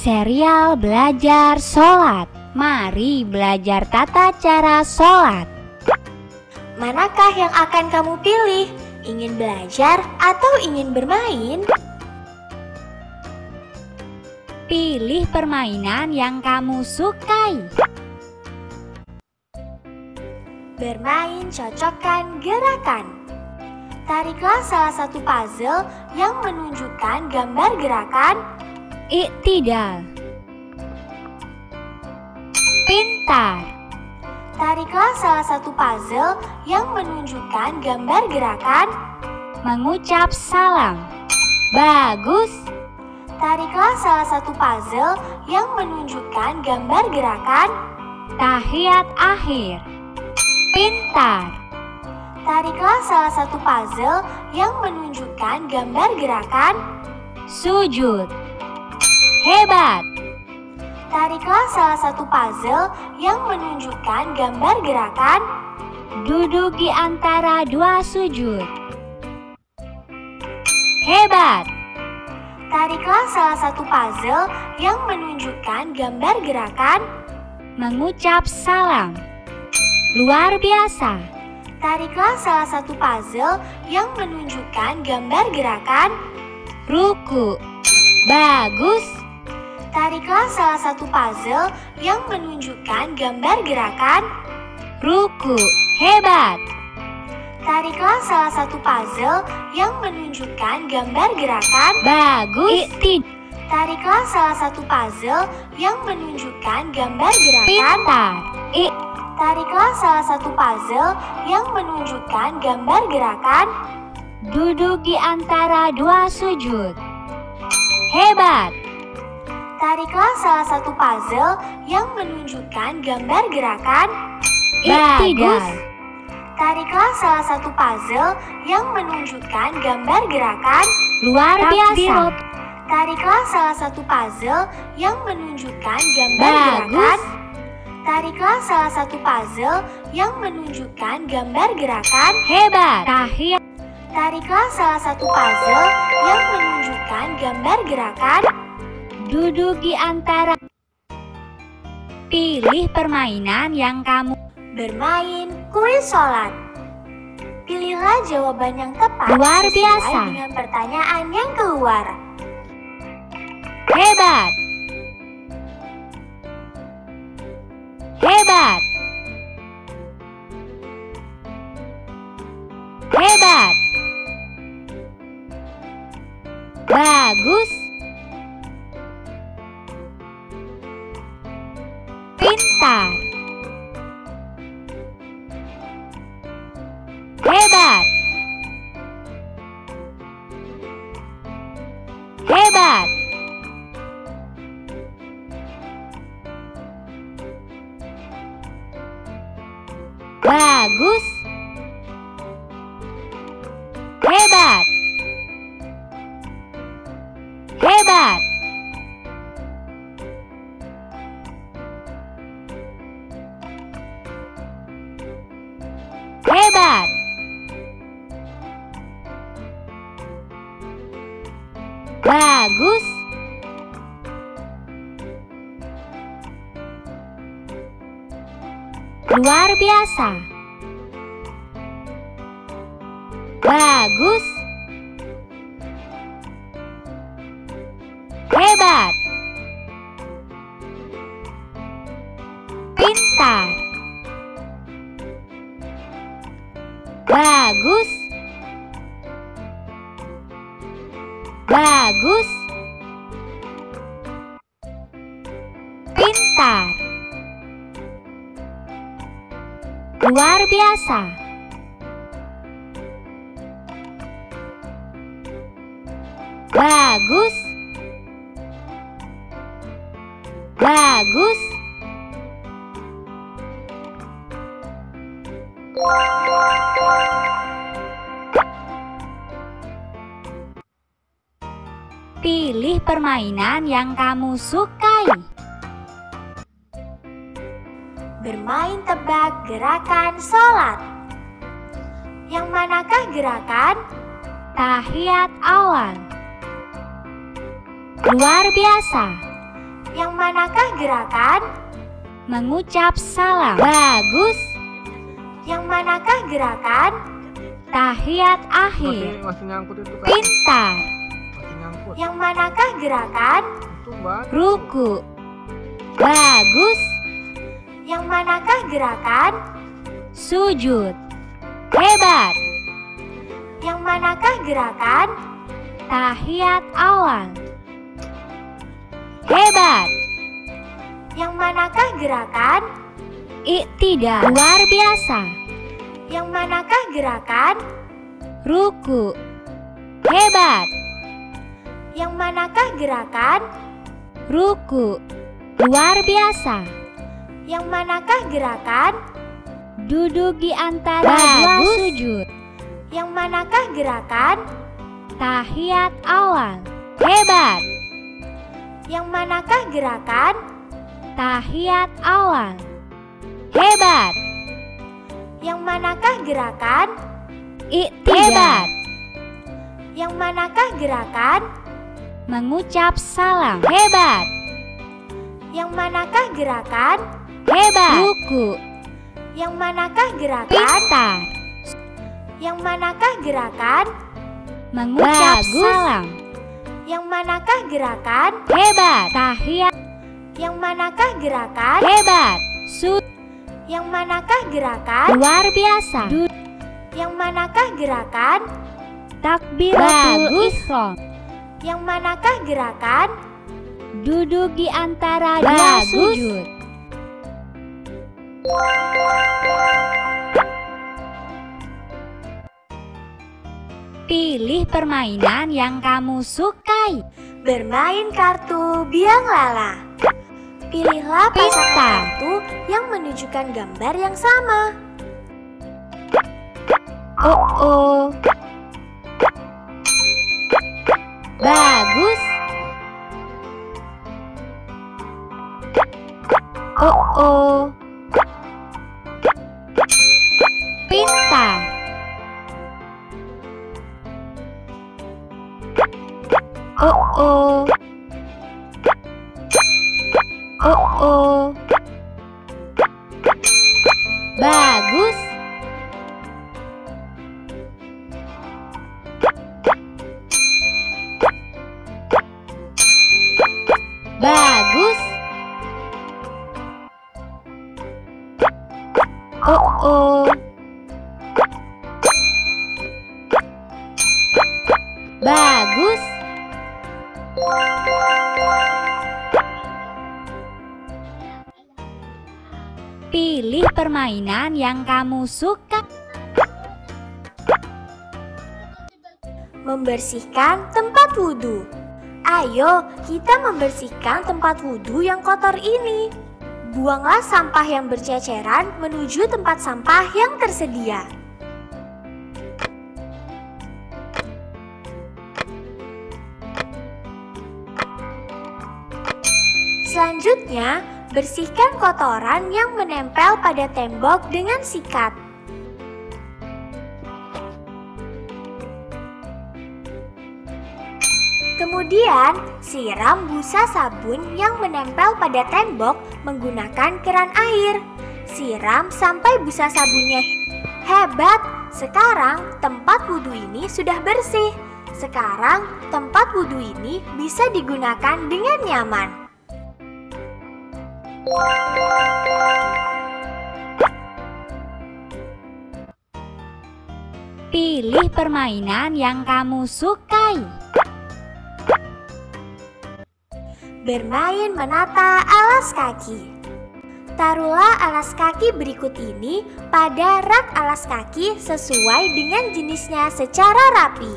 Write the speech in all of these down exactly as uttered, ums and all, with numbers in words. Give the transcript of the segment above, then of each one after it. Serial Belajar Salat. Mari belajar tata cara salat. Manakah yang akan kamu pilih? Ingin belajar atau ingin bermain? Pilih permainan yang kamu sukai. Bermain cocokkan gerakan. Tariklah salah satu puzzle yang menunjukkan gambar gerakan i'tidal. Pintar. Tariklah salah satu puzzle yang menunjukkan gambar gerakan mengucap salam. Bagus. Tariklah salah satu puzzle yang menunjukkan gambar gerakan tahiyat akhir. Pintar. Tariklah salah satu puzzle yang menunjukkan gambar gerakan sujud. Hebat! Tariklah salah satu puzzle yang menunjukkan gambar gerakan duduk di antara dua sujud. Hebat! Tariklah salah satu puzzle yang menunjukkan gambar gerakan mengucap salam. Luar biasa! Tariklah salah satu puzzle yang menunjukkan gambar gerakan ruku. Bagus! Tariklah salah satu puzzle yang menunjukkan gambar gerakan ruku. Hebat! Tariklah salah satu puzzle yang menunjukkan gambar gerakan bagus. Tariklah salah satu puzzle yang menunjukkan gambar gerakan pintar. Tariklah salah satu puzzle yang menunjukkan gambar gerakan duduk di antara dua sujud. Hebat! Tariklah salah satu puzzle yang menunjukkan gambar gerakan i'tidal. Tariklah salah satu puzzle yang menunjukkan gambar gerakan luar biasa. Tariklah salah satu puzzle yang menunjukkan gambar gerakan. Tariklah salah satu puzzle yang menunjukkan gambar gerakan hebat. Tahiyat. Tariklah salah satu puzzle yang menunjukkan gambar gerakan duduk di antara. Pilih permainan yang kamu bermain kuis salat. Pilihlah jawaban yang tepat. Luar biasa. Sesuai dengan pertanyaan yang keluar. Hebat. Hebat. Hebat. Bagus. Pintar. Hebat. Hebat. Bagus. Hebat. Hebat. Hebat. Bagus. Luar biasa. Bagus. Hebat. Pintar. Bagus. Bagus. Pintar. Luar biasa. Bagus. Bagus. Pilih permainan yang kamu sukai. Bermain tebak gerakan salat. Yang manakah gerakan? Tahiyat awal. Luar biasa. Yang manakah gerakan? Mengucap salam. Bagus. Yang manakah gerakan? Tahiyat akhir. Masih, masih nyangkut itu, kan? Pintar. Masih nyangkut. Yang manakah gerakan? Ruku. Bagus. Yang manakah gerakan? Sujud. Hebat. Yang manakah gerakan? Tahiyat awal. Hebat. Yang manakah gerakan? I'tidal. Luar biasa. Yang manakah gerakan? Ruku. Hebat. Yang manakah gerakan? Ruku. Luar biasa. Yang manakah gerakan? Duduk di antara dua sujud. Yang manakah gerakan? Tahiyat awal. Hebat. Yang manakah gerakan? Tahiyat awal. Hebat. Yang manakah gerakan? I'tidal. Yang manakah gerakan? Mengucap salam. Hebat. Yang manakah gerakan? Hebat. Ruku. Yang manakah gerakan? Pintar. Yang manakah gerakan? Mengucap salam. Yang manakah gerakan? Hebat. Tahiyat. Yang manakah gerakan? Hebat. Sujud. Yang manakah gerakan? Luar biasa. Duduk. Yang manakah gerakan? Takbiratul ihram. Yang manakah gerakan? Duduk di antara dua sujud. Pilih permainan yang kamu sukai. Bermain kartu biang lala. Pilihlah pasangan kartu yang menunjukkan gambar yang sama. Oh oh. Bagus. Oh oh. Pintar. Oh oh. Oh oh. Bagus. Bagus. Oh oh. Bagus. Pilih permainan yang kamu suka. Membersihkan tempat wudhu. Ayo kita membersihkan tempat wudhu yang kotor ini. Buanglah sampah yang berceceran menuju tempat sampah yang tersedia. Selanjutnya, bersihkan kotoran yang menempel pada tembok dengan sikat. Kemudian, siram busa sabun yang menempel pada tembok menggunakan keran air. Siram sampai busa sabunnya. Hebat! Sekarang tempat wudhu ini sudah bersih. Sekarang tempat wudhu ini bisa digunakan dengan nyaman. Pilih permainan yang kamu sukai. Bermain menata alas kaki. Taruhlah alas kaki berikut ini pada rak alas kaki sesuai dengan jenisnya secara rapi.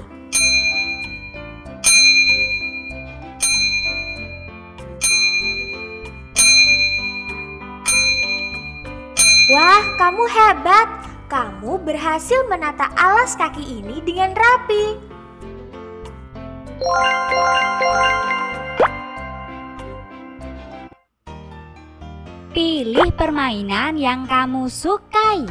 Wah, kamu hebat! Kamu berhasil menata alas kaki ini dengan rapi. Pilih permainan yang kamu sukai.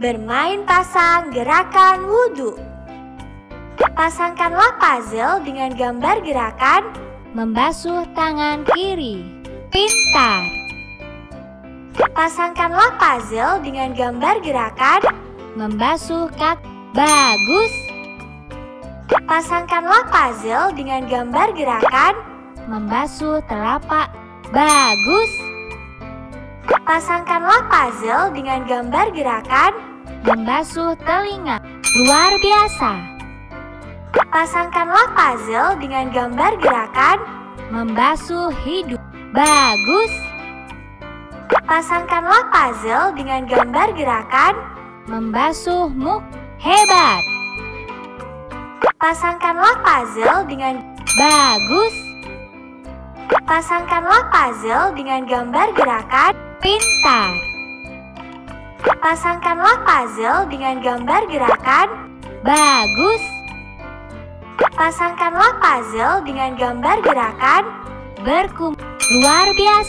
Bermain pasang gerakan wudhu. Pasangkanlah puzzle dengan gambar gerakan membasuh tangan kiri. Pintar. Pasangkanlah puzzle dengan gambar gerakan membasuh kaki. Bagus. Pasangkanlah puzzle dengan gambar gerakan membasuh telapak. Bagus. Pasangkanlah puzzle dengan gambar gerakan membasuh telinga. Luar biasa. Pasangkanlah puzzle dengan gambar gerakan membasuh hidung. Bagus. Pasangkanlah puzzle dengan gambar gerakan membasuh muka. Hebat. Pasangkanlah puzzle dengan bagus. Pasangkanlah puzzle dengan gambar gerakan pintar. Pasangkanlah puzzle dengan gambar gerakan bagus. Pasangkanlah puzzle dengan gambar gerakan berkum. Luar biasa.